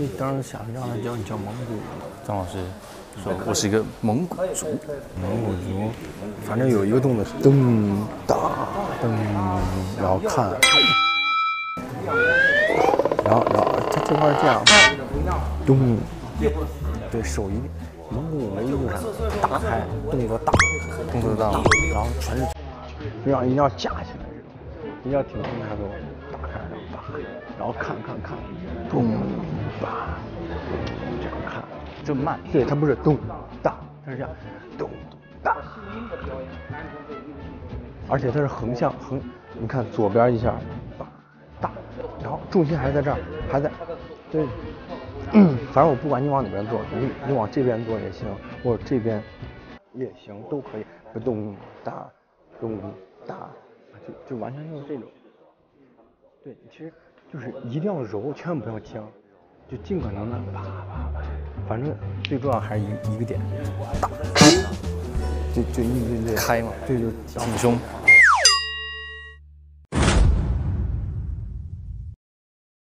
所以当时想让他教你教蒙古语。张老师说：“我是一个蒙古族。”蒙古族，反正有一个动作，噔哒噔，然后看，然后这块这样，咚，对手一，蒙古舞没一个啥，打开动作大，动作大，然后全是，一定要架起来。 一定要挺胸抬头，打开，然后看，咚，吧，这样看，这慢，对，它不是咚哒，它是这样，咚哒，而且它是横向，你看左边一下，哒，然后重心还在这儿，还在，对，反正我不管你往哪边做，你往这边做也行，或者这边也行，都可以，不咚哒，咚哒。 就完全就是这种，对，其实就是一定要揉，千万不要僵，就尽可能的啪，反正最重要还是一个点，就开嘛，对，就挺胸。